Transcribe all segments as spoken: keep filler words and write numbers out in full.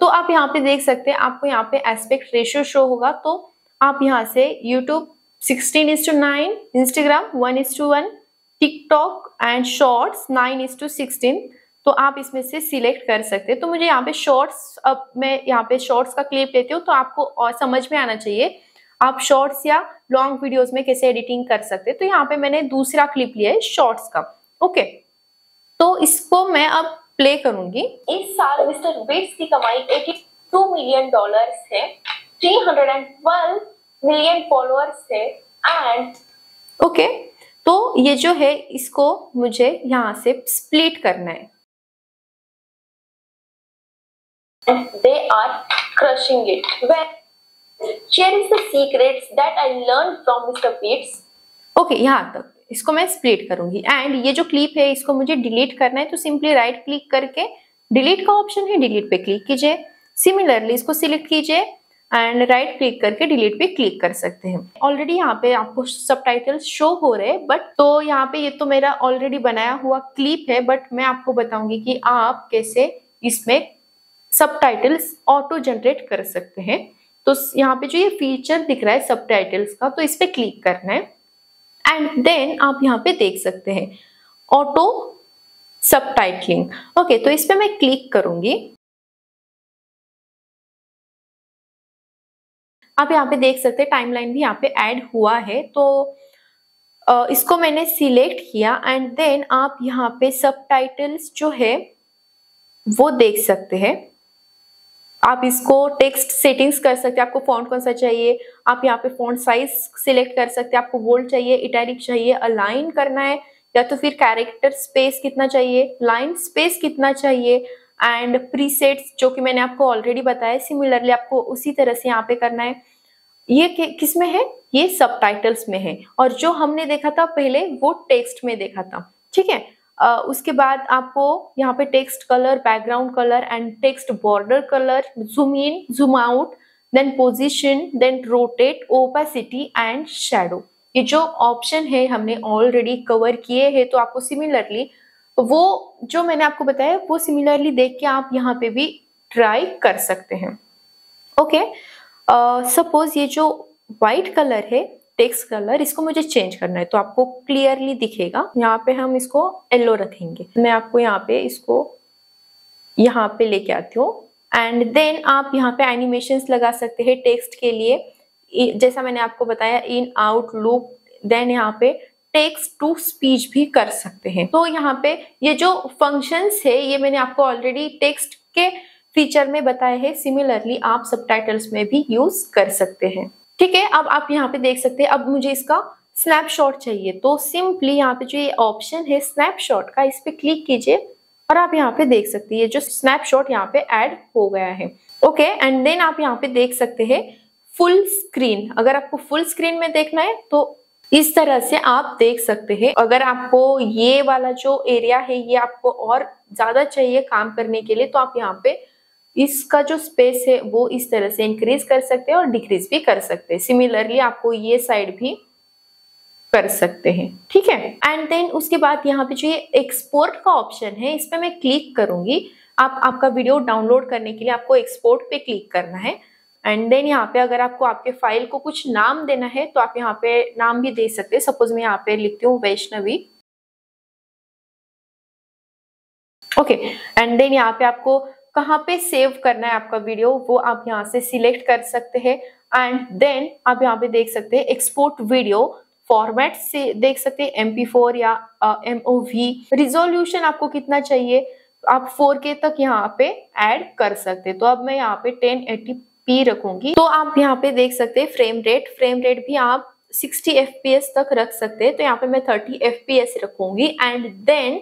तो आप यहाँ पे देख सकते हैं, आपको यहाँ पे एस्पेक्ट रेशियो शो होगा। तो आप यहाँ से YouTube sixteen is to nine, Instagram one is to one, TikTok and shorts nine is to sixteen, तो आप इसमें से सिलेक्ट कर सकते हैं। तो मुझे यहाँ पे शॉर्ट्स, अब मैं यहाँ पे शॉर्ट्स का क्लिप लेती हूँ, तो आपको और समझ में आना चाहिए आप शॉर्ट्स या लॉन्ग वीडियोज में कैसे एडिटिंग कर सकते हैं। तो यहाँ पे मैंने दूसरा क्लिप लिया है शॉर्ट्स का। ओके, तो इसको मैं अब प्ले करूंगी। इस साल मिस्टर बीस्ट की कमाई बयासी मिलियन डॉलर्स है, तीन सौ बारह मिलियन फॉलोअर्स है एंड ओके okay, तो ये जो है इसको मुझे यहाँ से स्प्लिट करना है। They are crushing it. Well, here is the secrets that I learned from mister Beast. Okay, यहाँ तक इसको मैं स्प्लिट करूंगी एंड ये जो क्लिप है इसको मुझे डिलीट करना है। तो सिंपली राइट क्लिक करके डिलीट का ऑप्शन है, डिलीट पे क्लिक कीजिए। सिमिलरली इसको सिलेक्ट कीजिए एंड राइट क्लिक करके डिलीट पे क्लिक कर सकते हैं। ऑलरेडी यहाँ पे आपको सबटाइटल्स शो हो रहे हैं, बट तो यहाँ पे ये तो मेरा ऑलरेडी बनाया हुआ क्लिप है, बट मैं आपको बताऊंगी कि आप कैसे इसमें सबटाइटल्स ऑटो जनरेट कर सकते हैं। तो यहाँ पे जो ये फीचर दिख रहा है सबटाइटल्स का, तो इस पे क्लिक करना है एंड देन आप यहाँ पे देख सकते हैं ऑटो सबटाइटलिंग। ओके, तो इस पे मैं क्लिक करूंगी। आप यहाँ पे देख सकते हैं टाइमलाइन भी यहाँ पे ऐड हुआ है। तो इसको मैंने सिलेक्ट किया एंड देन आप यहाँ पे सबटाइटल्स जो है वो देख सकते हैं। आप इसको टेक्स्ट सेटिंग्स कर सकते हैं, आपको फॉन्ट कौन सा चाहिए, आप यहाँ पे फॉन्ट साइज सिलेक्ट कर सकते हैं, आपको बोल्ड चाहिए, इटैलिक चाहिए, अलाइन करना है, या तो फिर कैरेक्टर स्पेस कितना चाहिए, लाइन स्पेस कितना चाहिए एंड प्रीसेट्स जो कि मैंने आपको ऑलरेडी बताया। सिमिलरली आपको उसी तरह से यहाँ पे करना है। ये किस में है, ये सबटाइटल्स में है, और जो हमने देखा था पहले वो टेक्स्ट में देखा था, ठीक है। Uh, उसके बाद आपको यहाँ पे text colour, background colour and text border colour, zoom in, zoom out, then position, then rotate, opacity and shadow, ये जो ऑप्शन है हमने ऑलरेडी कवर किए हैं। तो आपको सिमिलरली वो जो मैंने आपको बताया वो सिमिलरली देख के आप यहाँ पे भी ट्राई कर सकते हैं। ओके, सपोज ये जो वाइट कलर है टेक्स्ट कलर, इसको मुझे चेंज करना है, तो आपको क्लियरली दिखेगा। यहाँ पे हम इसको येलो रखेंगे। मैं आपको यहाँ पे इसको यहाँ पे लेके आती हूँ एंड देन आप यहाँ पे एनिमेशंस लगा सकते हैं टेक्स्ट के लिए, जैसा मैंने आपको बताया इन, आउट, लूप, देन यहाँ पे टेक्स्ट टू स्पीच भी कर सकते हैं। तो यहाँ पे ये जो फंक्शंस है ये मैंने आपको ऑलरेडी टेक्स्ट के फीचर में बताया है, सिमिलरली आप सबटाइटल्स में भी यूज कर सकते हैं, ठीक है। अब आप यहाँ पे देख सकते हैं, अब मुझे इसका स्नैपशॉट चाहिए, तो सिंपली यहाँ पे जो ये ऑप्शन है स्नैपशॉट का, इस पे क्लिक कीजिए और आप यहाँ पे देख सकते हैं ये जो स्नैपशॉट यहाँ पे ऐड हो गया है। ओके, एंड देन आप यहाँ पे देख सकते हैं फुल स्क्रीन। अगर आपको फुल स्क्रीन में देखना है तो इस तरह से आप देख सकते हैं। अगर आपको ये वाला जो एरिया है ये आपको और ज्यादा चाहिए काम करने के लिए, तो आप यहाँ पे इसका जो स्पेस है वो इस तरह से इंक्रीज कर सकते हैं और डिक्रीज भी कर सकते हैं। सिमिलरली आपको ये साइड भी कर सकते हैं, ठीक है। एंड देन उसके बाद यहाँ पे जो ये एक्सपोर्ट का ऑप्शन है इस पर मैं क्लिक करूंगी। आप आपका वीडियो डाउनलोड करने के लिए आपको एक्सपोर्ट पे क्लिक करना है एंड देन यहाँ पे अगर आपको आपके फाइल को कुछ नाम देना है तो आप यहाँ पे नाम भी दे सकते हैं। सपोज मैं यहाँ पे लिखती हूँ वैष्णवी। ओके, एंड देन यहाँ पे आपको कहाँ पे सेव करना है आपका वीडियो वो आप यहाँ से सिलेक्ट कर सकते हैं एंड देन आप यहाँ पे देख सकते हैं एक्सपोर्ट वीडियो फॉर्मेट से देख सकते हैं एम पी फोर या एम ओ वी। रिजोल्यूशन आपको कितना चाहिए आप फोर के तक यहाँ पे ऐड कर सकते हैं, तो अब मैं यहाँ पे टेन एटी पी रखूंगी। तो आप यहाँ पे देख सकते हैं फ्रेम रेट, फ्रेम रेट भी आप सिक्सटी एफ पी एस तक रख सकते हैं, तो यहाँ पे मैं थर्टी एफ पी एस रखूंगी एंड देन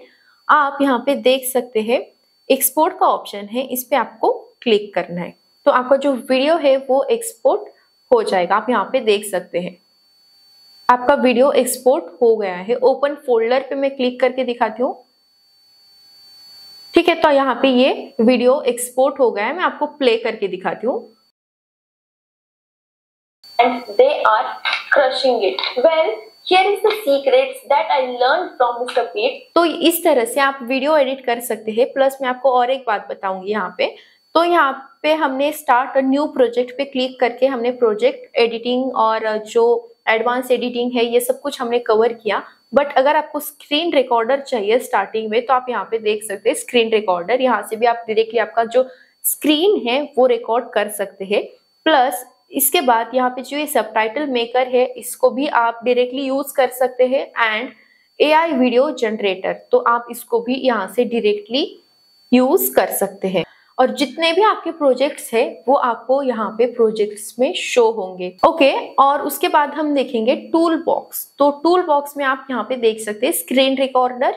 आप यहाँ पे देख सकते हैं एक्सपोर्ट का ऑप्शन है, इस पे आपको क्लिक करना है। तो आपका जो वीडियो है वो एक्सपोर्ट हो जाएगा। आप यहाँ पे देख सकते हैं आपका वीडियो एक्सपोर्ट हो गया है। ओपन फोल्डर पे मैं क्लिक करके दिखाती हूँ, ठीक है। तो यहाँ पे ये वीडियो एक्सपोर्ट हो गया है, मैं आपको प्ले करके दिखाती हूँ। And they are crushing it. Well, here is the secrets that I learned from MrBeast. तो इस तरह से आप वीडियो एडिट कर सकते हैं। प्लस मैं आपको और एक बात बताऊंगी यहाँ पे, तो यहाँ पे हमने स्टार्ट न्यू प्रोजेक्ट पे क्लिक करके हमने प्रोजेक्ट एडिटिंग और जो एडवांस एडिटिंग है ये सब कुछ हमने कवर किया। बट अगर आपको स्क्रीन रिकॉर्डर चाहिए स्टार्टिंग में तो आप यहाँ पे देख सकते हैं स्क्रीन रिकॉर्डर, यहाँ से भी आप डायरेक्टली आपका जो स्क्रीन है वो रिकॉर्ड कर सकते हैं। प्लस इसके बाद यहाँ पे जो ये सबटाइटल मेकर है इसको भी आप डायरेक्टली यूज कर सकते हैं, एंड एआई वीडियो जनरेटर तो आप इसको भी यहाँ से डायरेक्टली यूज कर सकते हैं। और जितने भी आपके प्रोजेक्ट्स है वो आपको यहाँ पे प्रोजेक्ट्स में शो होंगे। ओके, और उसके बाद हम देखेंगे टूल बॉक्स। तो टूल बॉक्स में आप यहाँ पे देख सकते हैं screen recorder,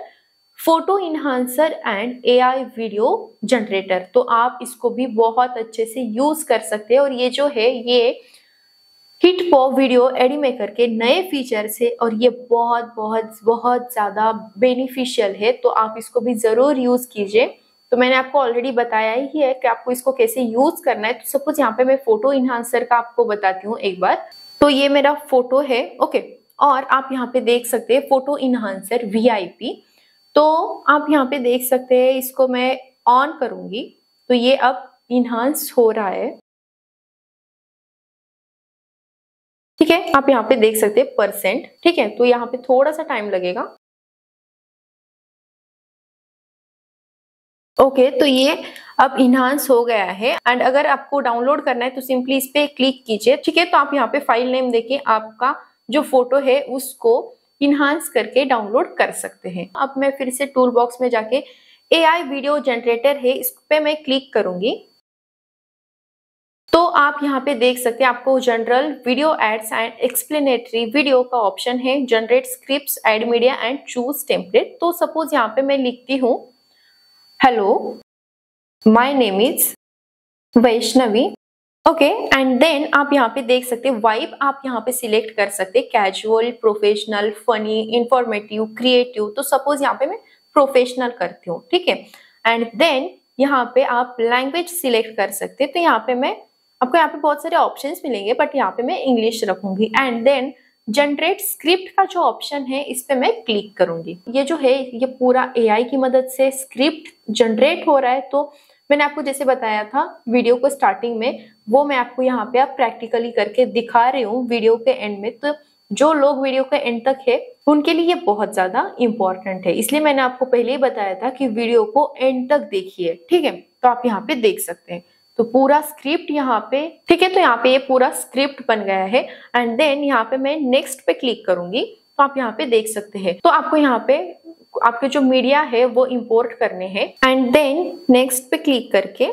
photo enhancer and AI video generator, तो आप इसको भी बहुत अच्छे से यूज कर सकते हैं। और ये जो है ये हिटपॉप वीडियो एडिमेकर के नए फीचर्स है और ये बहुत बहुत बहुत ज़्यादा बेनिफिशियल है, तो आप इसको भी ज़रूर यूज़ कीजिए। तो मैंने आपको ऑलरेडी बताया ही है कि आपको इसको कैसे यूज़ करना है। तो सपोज यहाँ पे मैं फोटो इन्हांसर का आपको बताती हूँ एक बार। तो ये मेरा फोटो है, ओके, और आप यहाँ पे देख सकते हैं फोटो इन्हांसर वीआईपी, तो आप यहाँ पे देख सकते हैं इसको मैं ऑन करूंगी तो ये अब इन्हांस हो रहा है। ठीक है, आप यहाँ पे देख सकते हैं परसेंट, ठीक है, तो यहाँ पे थोड़ा सा टाइम लगेगा। ओके, तो ये अब इन्हांस हो गया है। एंड अगर आपको डाउनलोड करना है तो सिंपली इस पे क्लिक कीजिए। ठीक है, तो आप यहाँ पे फाइल नेम देके आपका जो फोटो है उसको इन्हांस करके डाउनलोड कर सकते हैं। अब मैं फिर से टूल बॉक्स में जाके एआई वीडियो जनरेटर है इस पे मैं क्लिक करूंगी, तो आप यहाँ पे देख सकते हैं आपको general video ads and explanatory video का ऑप्शन है, generate scripts, add media and choose template. तो सपोज यहाँ पे मैं लिखती हूँ hello my name is Vaishnavi, okay, and then आप यहाँ पे देख सकते हैं वाइब आप यहाँ पे सिलेक्ट कर सकते हैं, casual, professional, funny, informative, creative. तो सपोज यहाँ पे मैं प्रोफेशनल करती हूँ, ठीक है, एंड देन यहाँ पे आप लैंग्वेज सिलेक्ट कर सकते हैं। तो यहाँ पे मैं आपको यहाँ पे बहुत सारे ऑप्शंस मिलेंगे बट यहाँ पे मैं इंग्लिश रखूंगी, एंड देन जनरेट स्क्रिप्ट का जो ऑप्शन है इस पे मैं क्लिक करूंगी। ये जो है ये पूरा एआई की मदद से स्क्रिप्ट जनरेट हो रहा है। तो मैंने आपको जैसे बताया था वीडियो को स्टार्टिंग में, वो मैं आपको यहाँ पे आप प्रैक्टिकली करके दिखा रही हूँ वीडियो के एंड में। तो जो लोग वीडियो के एंड तक है उनके लिए ये बहुत ज़्यादा इम्पॉर्टेंट है, इसलिए मैंने आपको पहले ही बताया था कि वीडियो को एंड तक देखिए। ठीक है, तो आप यहाँ पे देख सकते हैं तो पूरा स्क्रिप्ट यहाँ पे, ठीक है, तो यहाँ पे ये पूरा स्क्रिप्ट बन गया है। एंड देन यहाँ पे मैं नेक्स्ट पे क्लिक करूंगी तो आप यहाँ पे देख सकते हैं। तो आपको यहाँ पे आपके जो मीडिया है वो इंपोर्ट करने हैं, एंड देन नेक्स्ट पे क्लिक करके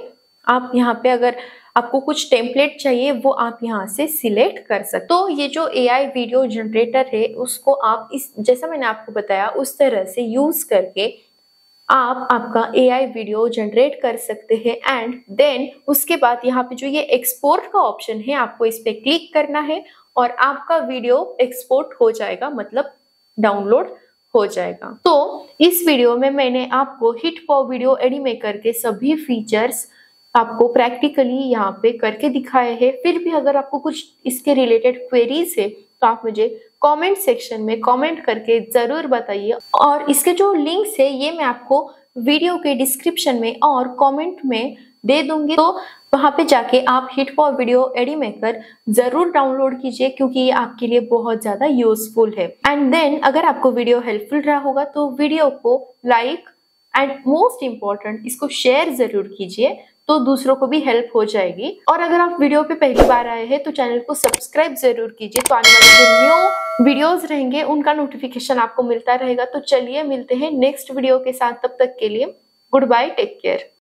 आप यहाँ पे अगर आपको कुछ टेम्पलेट चाहिए वो आप यहाँ से सिलेक्ट कर सकते। तो ये जो एआई वीडियो जनरेटर है उसको आप इस जैसा मैंने आपको बताया उस तरह से यूज करके आप आपका एआई वीडियो जनरेट कर सकते हैं। एंड देन उसके बाद यहाँ पे जो ये एक्सपोर्ट का ऑप्शन है आपको इस पर क्लिक करना है और आपका वीडियो एक्सपोर्ट हो जाएगा, मतलब डाउनलोड हो जाएगा। तो इस वीडियो में मैंने आपको हिटपॉप वीडियो एडिमेकर के सभी फीचर्स आपको प्रैक्टिकली यहाँ पे करके दिखाए हैं। फिर भी अगर आपको कुछ इसके रिलेटेड क्वेरीज है तो आप मुझे कमेंट सेक्शन में कमेंट करके जरूर बताइए, और इसके जो लिंक्स है ये मैं आपको वीडियो के डिस्क्रिप्शन में और कमेंट में दे दूंगी, तो वहाँ पे जाके आप हिटपॉप वीडियो एडिमेकर जरूर डाउनलोड कीजिए क्योंकि ये आपके लिए बहुत ज़्यादा यूजफुल है। एंड देन अगर आपको वीडियो हेल्पफुल रहा होगा तो वीडियो को लाइक एंड मोस्ट इम्पॉर्टेंट इसको शेयर जरूर कीजिए, तो दूसरों को भी हेल्प हो जाएगी। और अगर आप वीडियो पे पहली बार आए हैं तो चैनल को सब्सक्राइब जरूर कीजिए, तो आने वाले जो न्यू वीडियोस रहेंगे उनका नोटिफिकेशन आपको मिलता रहेगा। तो चलिए मिलते हैं नेक्स्ट वीडियो के साथ, तब तक के लिए गुड बाय, टेक केयर।